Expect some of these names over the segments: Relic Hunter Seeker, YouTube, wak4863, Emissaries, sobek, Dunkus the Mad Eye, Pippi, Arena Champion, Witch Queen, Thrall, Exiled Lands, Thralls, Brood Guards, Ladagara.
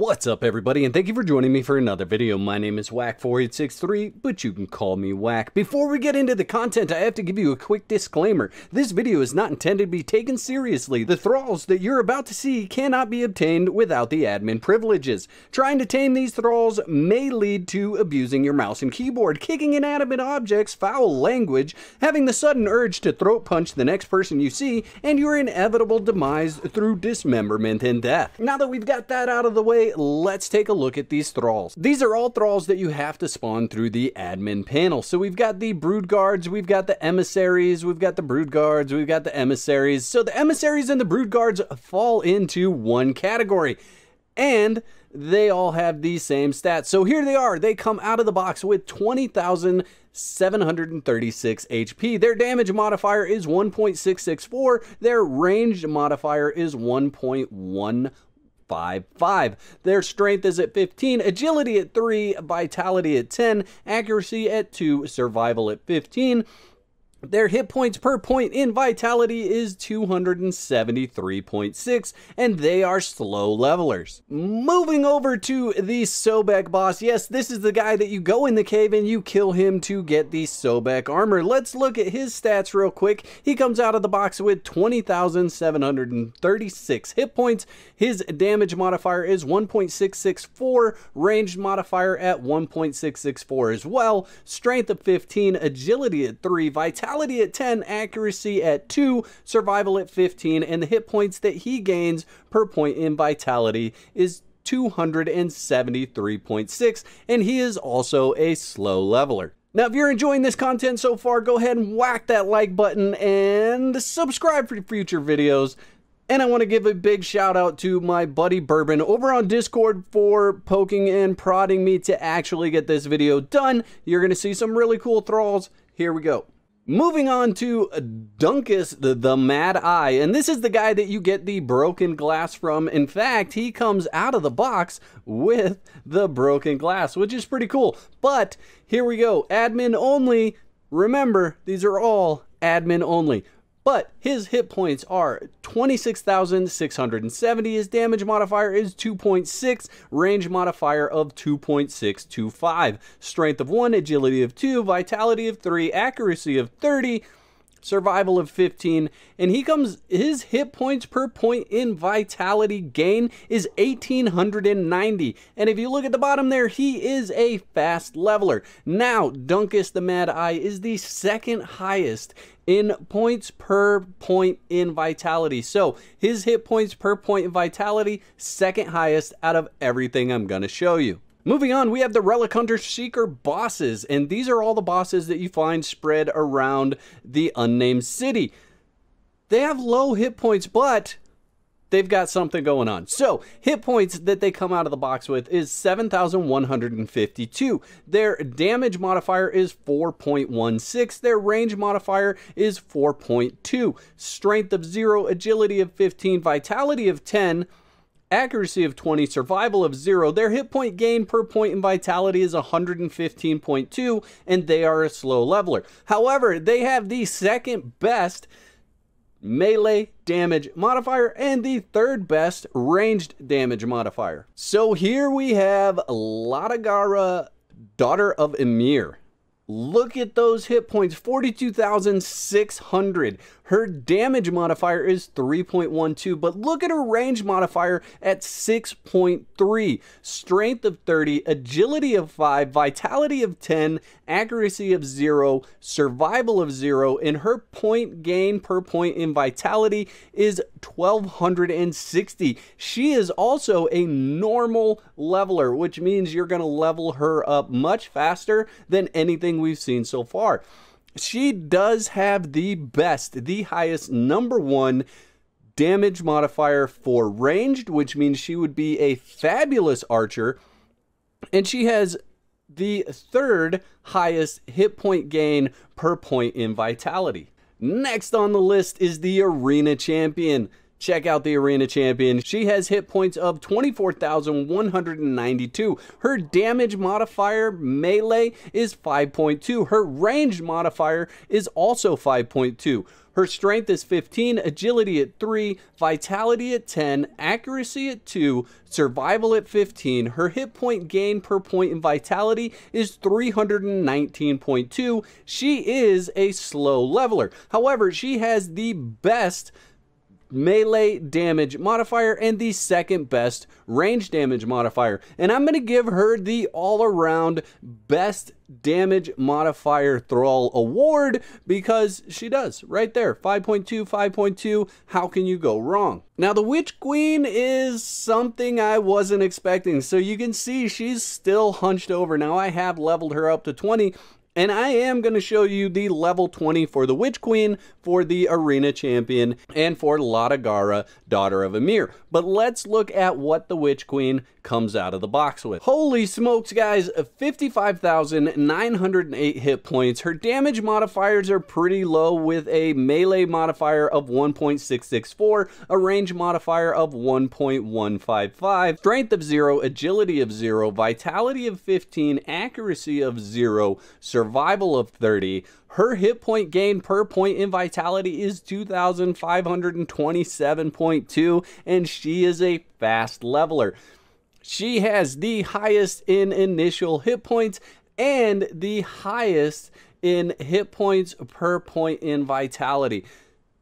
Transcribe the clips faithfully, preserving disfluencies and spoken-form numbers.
What's up, everybody, and thank you for joining me for another video. My name is wak four eight six three, but you can call me Whack. Before we get into the content, I have to give you a quick disclaimer. This video is not intended to be taken seriously. The thralls that you're about to see cannot be obtained without the admin privileges. Trying to tame these thralls may lead to abusing your mouse and keyboard, kicking inanimate objects, foul language, having the sudden urge to throat punch the next person you see, and your inevitable demise through dismemberment and death. Now that we've got that out of the way, let's take a look at these thralls. These are all thralls that you have to spawn through the admin panel. So we've got the Brood Guards, we've got the Emissaries, we've got the Brood Guards, we've got the Emissaries. So the Emissaries and the Brood Guards fall into one category, and they all have the same stats. So here they are. They come out of the box with twenty thousand seven hundred thirty-six H P. Their damage modifier is one point six six four. Their ranged modifier is one point one one. Five, five. Their strength is at fifteen, agility at three, vitality at ten, accuracy at two, survival at fifteen. Their hit points per point in vitality is two hundred seventy-three point six, and they are slow levelers. Moving over to the Sobek boss. Yes, this is the guy that you go in the cave and you kill him to get the Sobek armor. Let's look at his stats real quick. He comes out of the box with twenty thousand seven hundred thirty-six hit points. His damage modifier is one point six six four, ranged modifier at one point six six four as well, strength of fifteen, agility at three, vitality at ten, accuracy at two, survival at fifteen, and the hit points that he gains per point in vitality is two hundred seventy-three point six, and he is also a slow leveler. Now, if you're enjoying this content so far, go ahead and whack that like button and subscribe for future videos. And I want to give a big shout out to my buddy Bourbon over on Discord for poking and prodding me to actually get this video done. You're going to see some really cool thralls. Here we go. Moving on to Dunkus the, the Mad Eye, and this is the guy that you get the broken glass from. In fact, he comes out of the box with the broken glass, which is pretty cool. But here we go, admin only. Remember, these are all admin only. But his hit points are twenty-six thousand six hundred seventy, his damage modifier is two point six, range modifier of two point six two five, strength of one, agility of two, vitality of three, accuracy of thirty, survival of fifteen, and he comes, his hit points per point in vitality gain is eighteen hundred ninety. And if you look at the bottom there, he is a fast leveler. Now, Dunkus the Mad Eye is the second highest in points per point in vitality. So his hit points per point in vitality, second highest out of everything I'm gonna show you. Moving on, we have the Relic Hunter Seeker bosses, and these are all the bosses that you find spread around the unnamed city. They have low hit points, but they've got something going on. So hit points that they come out of the box with is seven thousand one hundred fifty-two. Their damage modifier is four point one six. Their range modifier is four point two. Strength of zero, agility of fifteen, vitality of ten, accuracy of twenty, survival of zero. Their hit point gain per point in vitality is one hundred fifteen point two, and they are a slow leveler. However, they have the second best melee damage modifier and the third best ranged damage modifier. So here we have Ladagara, daughter of Emir. Look at those hit points, forty-two thousand six hundred. Her damage modifier is three point one two, but look at her range modifier at six point three. Strength of thirty, agility of five, vitality of ten, accuracy of zero, survival of zero, and her point gain per point in vitality is one thousand two hundred sixty. She is also a normal leveler, which means you're gonna level her up much faster than anything we've seen so far. She does have the best, the highest number one damage modifier for ranged, which means she would be a fabulous archer, and she has the third highest hit point gain per point in vitality. Next on the list is the Arena Champion. Check out the Arena Champion. She has hit points of twenty-four thousand one hundred ninety-two. Her damage modifier melee is five point two. Her range modifier is also five point two. Her strength is fifteen, agility at three, vitality at ten, accuracy at two, survival at fifteen. Her hit point gain per point in vitality is three hundred nineteen point two. She is a slow leveler. However, she has the best melee damage modifier and the second best range damage modifier, and I'm going to give her the all-around best damage modifier Thrall award because she does right there. Five point two, five point two, how can you go wrong? Now the Witch Queen is something I wasn't expecting, so you can see she's still hunched over. Now I have leveled her up to twenty, and I am going to show you the level twenty for the Witch Queen, for the Arena Champion, and for Ladagara, Daughter of Emir. But let's look at what the Witch Queen comes out of the box with. Holy smokes, guys, fifty-five thousand nine hundred eight hit points. Her damage modifiers are pretty low, with a melee modifier of one point six six four, a range modifier of one point one five five, strength of zero, agility of zero, vitality of fifteen, accuracy of zero, survival of thirty. Her hit point gain per point in vitality is two thousand five hundred twenty-seven point two, and she is a fast leveler. She has the highest in initial hit points and the highest in hit points per point in vitality.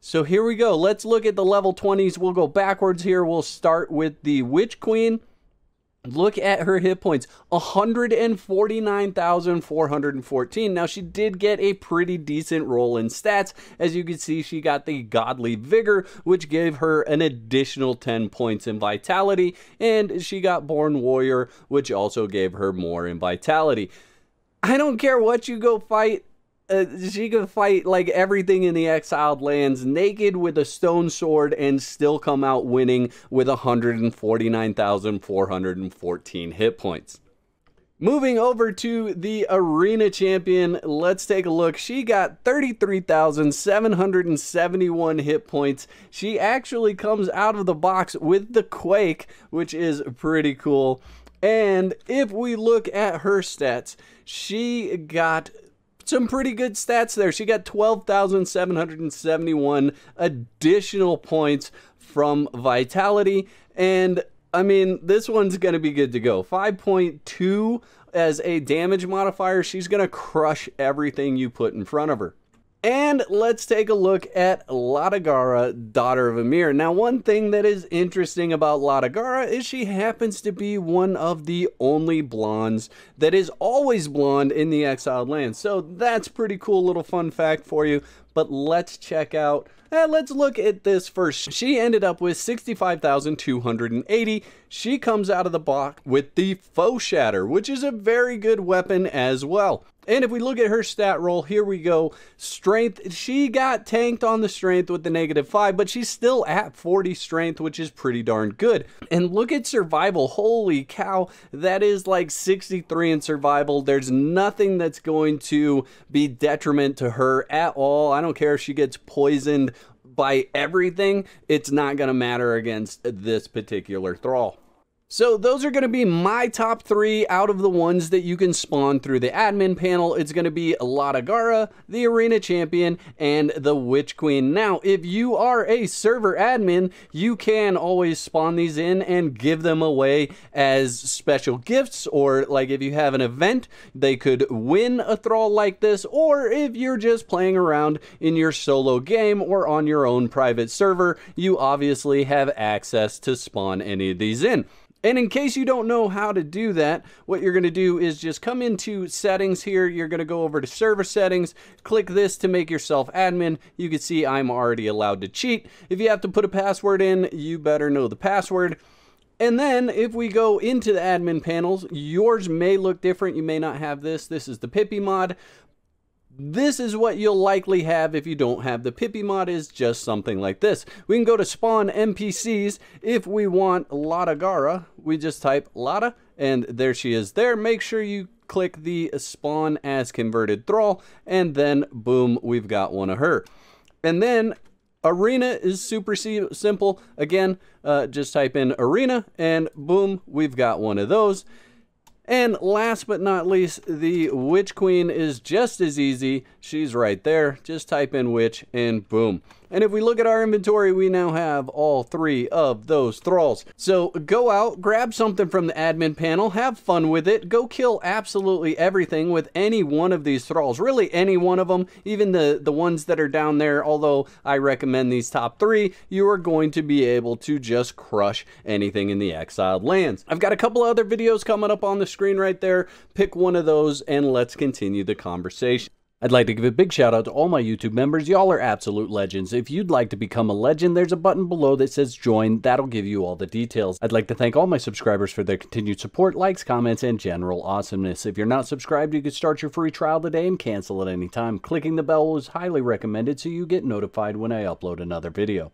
So here we go. Let's look at the level twenties. We'll go backwards here. We'll start with the Witch Queen. Look at her hit points, one hundred forty-nine thousand four hundred fourteen. Now she did get a pretty decent roll in stats. As you can see, she got the Godly Vigor, which gave her an additional ten points in vitality, and she got Born Warrior, which also gave her more in vitality. I don't care what you go fight. Uh, she can fight like everything in the Exiled Lands naked with a stone sword and still come out winning with one hundred forty-nine thousand four hundred fourteen hit points. Moving over to the Arena Champion, let's take a look. She got thirty-three thousand seven hundred seventy-one hit points. She actually comes out of the box with the Quake, which is pretty cool. And if we look at her stats, she got some pretty good stats there. She got twelve thousand seven hundred seventy-one additional points from vitality, and I mean, this one's going to be good to go. five point two as a damage modifier. She's going to crush everything you put in front of her. And let's take a look at Ladagara, Daughter of Emir. Now, one thing that is interesting about Ladagara is she happens to be one of the only blondes that is always blonde in the Exiled Lands. So that's pretty cool little fun fact for you. But let's check out, eh, let's look at this first. She ended up with sixty-five thousand two hundred eighty. She comes out of the box with the Foe Shatter, which is a very good weapon as well. And if we look at her stat roll, here we go. Strength, she got tanked on the strength with the negative five, but she's still at forty strength, which is pretty darn good. And look at survival, holy cow, that is like sixty-three in survival. There's nothing that's going to be detriment to her at all. I don't care if she gets poisoned by everything, it's not gonna matter against this particular Thrall. So those are going to be my top three out of the ones that you can spawn through the admin panel. It's going to be Ladagara, the Arena Champion, and the Witch Queen. Now, if you are a server admin, you can always spawn these in and give them away as special gifts, or like if you have an event, they could win a Thrall like this, or if you're just playing around in your solo game or on your own private server, you obviously have access to spawn any of these in. And in case you don't know how to do that, what you're going to do is just come into settings here. You're going to go over to server settings, click this to make yourself admin. You can see I'm already allowed to cheat. If you have to put a password in, you better know the password. And then if we go into the admin panels, yours may look different. You may not have this. This is the Pippi mod. This is what you'll likely have if you don't have the Pippi mod, is just something like this. We can go to spawn N P Cs. If we want Ladagara, we just type Lada, and there she is there. Make sure you click the spawn as converted Thrall, and then boom, we've got one of her. And then Arena is super simple. Again, uh, just type in Arena and boom, we've got one of those. And last but not least, the Witch Queen is just as easy. She's right there. Just type in Witch and boom. And if we look at our inventory, we now have all three of those thralls. So go out, grab something from the admin panel, have fun with it. Go kill absolutely everything with any one of these thralls. Really any one of them, even the, the ones that are down there, although I recommend these top three, you are going to be able to just crush anything in the Exiled Lands. I've got a couple other videos coming up on the screen right there. Pick one of those and let's continue the conversation. I'd like to give a big shout out to all my YouTube members. Y'all are absolute legends. If you'd like to become a legend, there's a button below that says join. That'll give you all the details. I'd like to thank all my subscribers for their continued support, likes, comments, and general awesomeness. If you're not subscribed, you can start your free trial today and cancel at any time. Clicking the bell is highly recommended so you get notified when I upload another video.